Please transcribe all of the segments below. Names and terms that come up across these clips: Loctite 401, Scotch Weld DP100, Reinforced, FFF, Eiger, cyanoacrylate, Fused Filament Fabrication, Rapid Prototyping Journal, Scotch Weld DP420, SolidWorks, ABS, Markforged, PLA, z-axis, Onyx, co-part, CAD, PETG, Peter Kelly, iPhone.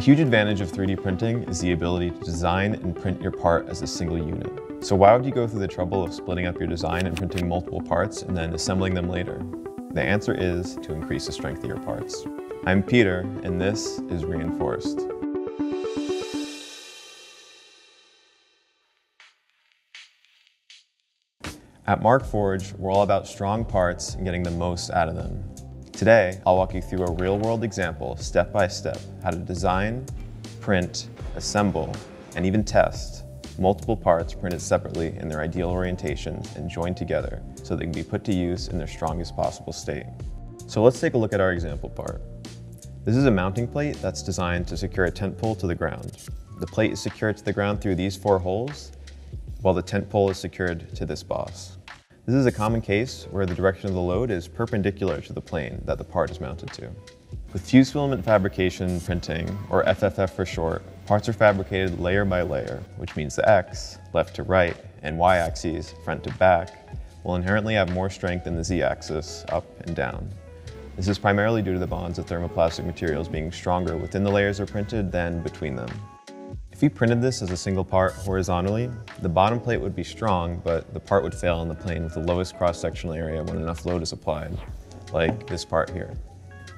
A huge advantage of 3D printing is the ability to design and print your part as a single unit. So why would you go through the trouble of splitting up your design and printing multiple parts and then assembling them later? The answer is to increase the strength of your parts. I'm Peter, and this is Reinforced. At Markforged, we're all about strong parts and getting the most out of them. Today, I'll walk you through a real-world example, step-by-step, how to design, print, assemble, and even test multiple parts printed separately in their ideal orientations and joined together so they can be put to use in their strongest possible state. So let's take a look at our example part. This is a mounting plate that's designed to secure a tent pole to the ground. The plate is secured to the ground through these four holes, while the tent pole is secured to this boss. This is a common case where the direction of the load is perpendicular to the plane that the part is mounted to. With fused filament fabrication printing, or FFF for short, parts are fabricated layer by layer, which means the X, left to right, and Y axes, front to back, will inherently have more strength than the Z axis, up and down. This is primarily due to the bonds of thermoplastic materials being stronger within the layers are printed than between them. If we printed this as a single part horizontally, the bottom plate would be strong, but the part would fail on the plane with the lowest cross-sectional area when enough load is applied, like this part here.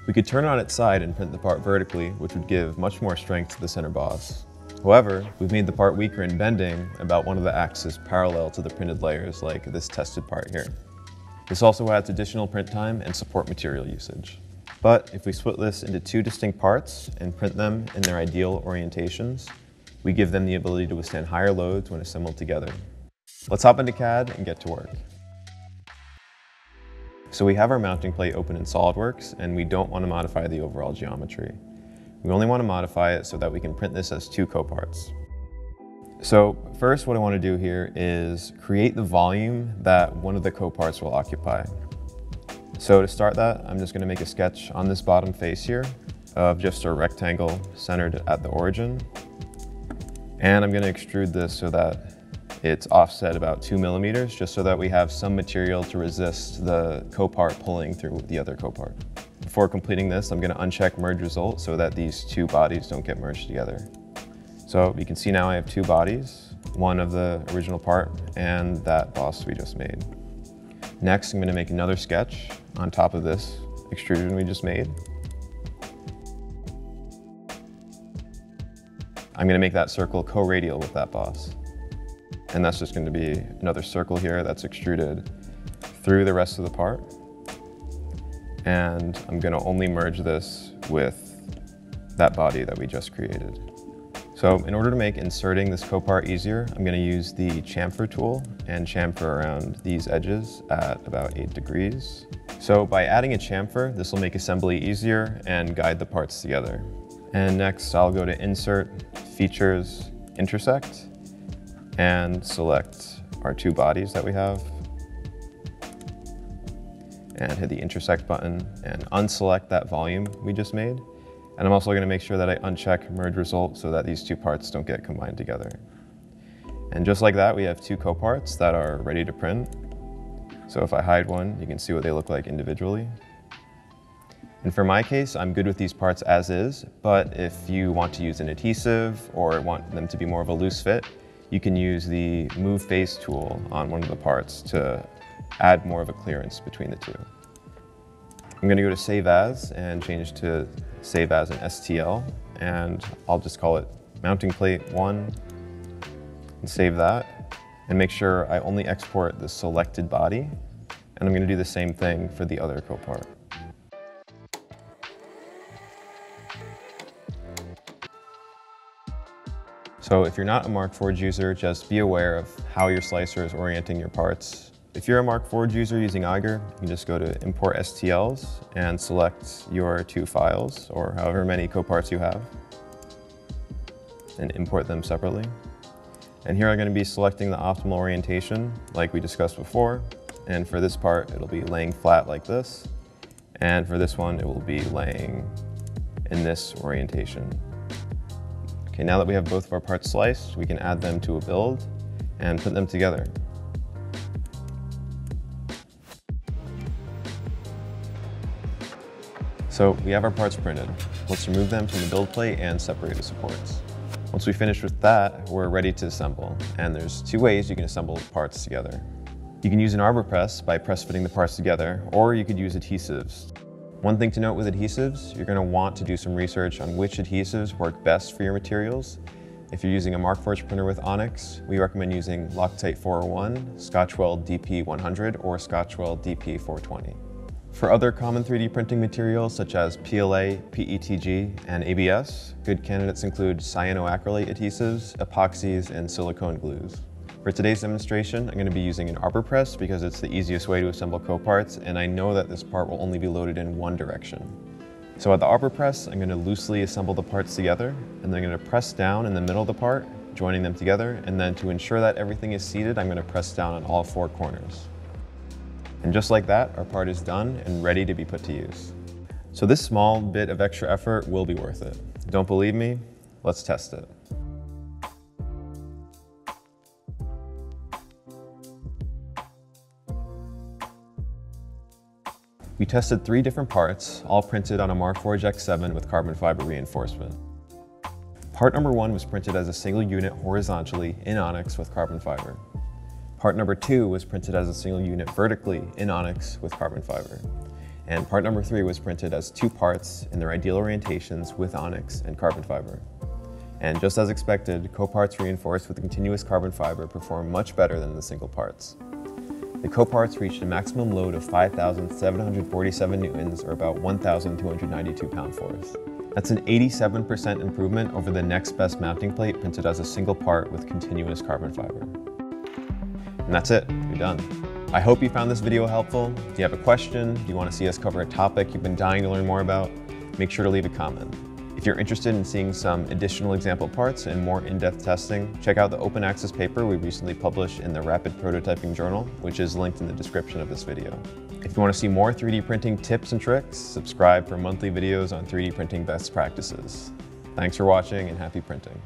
We could turn it on its side and print the part vertically, which would give much more strength to the center boss. However, we've made the part weaker in bending about one of the axes parallel to the printed layers, like this tested part here. This also adds additional print time and support material usage. But if we split this into two distinct parts and print them in their ideal orientations, we give them the ability to withstand higher loads when assembled together. Let's hop into CAD and get to work. So we have our mounting plate open in SolidWorks, and we don't want to modify the overall geometry. We only want to modify it so that we can print this as two coparts. So first, what I want to do here is create the volume that one of the coparts will occupy. So to start that, I'm just going to make a sketch on this bottom face here of just a rectangle centered at the origin. And I'm going to extrude this so that it's offset about 2 millimeters, just so that we have some material to resist the copart pulling through the other copart. Before completing this, I'm going to uncheck merge result so that these two bodies don't get merged together. So you can see now I have two bodies, one of the original part and that boss we just made. Next, I'm going to make another sketch on top of this extrusion we just made. I'm going to make that circle co-radial with that boss. And that's just going to be another circle here that's extruded through the rest of the part. And I'm going to only merge this with that body that we just created. So in order to make inserting this copart easier, I'm going to use the chamfer tool and chamfer around these edges at about 8 degrees. So by adding a chamfer, this will make assembly easier and guide the parts together. And next, I'll go to Insert, Features, Intersect, and select our two bodies that we have, and hit the Intersect button, and unselect that volume we just made. And I'm also going to make sure that I uncheck Merge Result so that these two parts don't get combined together. And just like that, we have two coparts that are ready to print. So if I hide one, you can see what they look like individually. And for my case, I'm good with these parts as is, but if you want to use an adhesive or want them to be more of a loose fit, you can use the Move Face tool on one of the parts to add more of a clearance between the two. I'm going to go to Save As and change to Save As an STL, and I'll just call it Mounting Plate 1 and save that, and make sure I only export the selected body, and I'm going to do the same thing for the other copart. So if you're not a Markforged user, just be aware of how your slicer is orienting your parts. If you're a Markforged user using Eiger, you can just go to Import STLs and select your two files, or however many coparts you have, and import them separately. And here I'm going to be selecting the optimal orientation, like we discussed before. And for this part, it'll be laying flat like this. And for this one, it will be laying in this orientation. Okay, now that we have both of our parts sliced, we can add them to a build and put them together. So we have our parts printed. Let's remove them from the build plate and separate the supports. Once we finish with that, we're ready to assemble. And there's two ways you can assemble parts together. You can use an arbor press by press fitting the parts together, or you could use adhesives. One thing to note with adhesives, you're going to want to do some research on which adhesives work best for your materials. If you're using a Markforged printer with Onyx, we recommend using Loctite 401, Scotch Weld DP100, or Scotch Weld DP420. For other common 3D printing materials such as PLA, PETG, and ABS, good candidates include cyanoacrylate adhesives, epoxies, and silicone glues. For today's demonstration, I'm going to be using an arbor press because it's the easiest way to assemble coparts, and I know that this part will only be loaded in one direction. So at the arbor press, I'm going to loosely assemble the parts together, and then I'm going to press down in the middle of the part, joining them together, and then to ensure that everything is seated, I'm going to press down on all four corners. And just like that, our part is done and ready to be put to use. So this small bit of extra effort will be worth it. Don't believe me? Let's test it. We tested three different parts, all printed on a Markforged X7 with carbon fiber reinforcement. Part number one was printed as a single unit horizontally in Onyx with carbon fiber. Part number two was printed as a single unit vertically in Onyx with carbon fiber. And part number three was printed as two parts in their ideal orientations with Onyx and carbon fiber. And just as expected, coparts reinforced with continuous carbon fiber perform much better than the single parts. The coparts reached a maximum load of 5,747 newtons, or about 1,292 pound-force. That's an 87% improvement over the next best mounting plate printed as a single part with continuous carbon fiber. And that's it, you're done. I hope you found this video helpful. Do you have a question? Do you want to see us cover a topic you've been dying to learn more about? Make sure to leave a comment. If you're interested in seeing some additional example parts and more in-depth testing, check out the open access paper we recently published in the Rapid Prototyping Journal, which is linked in the description of this video. If you want to see more 3D printing tips and tricks, subscribe for monthly videos on 3D printing best practices. Thanks for watching and happy printing.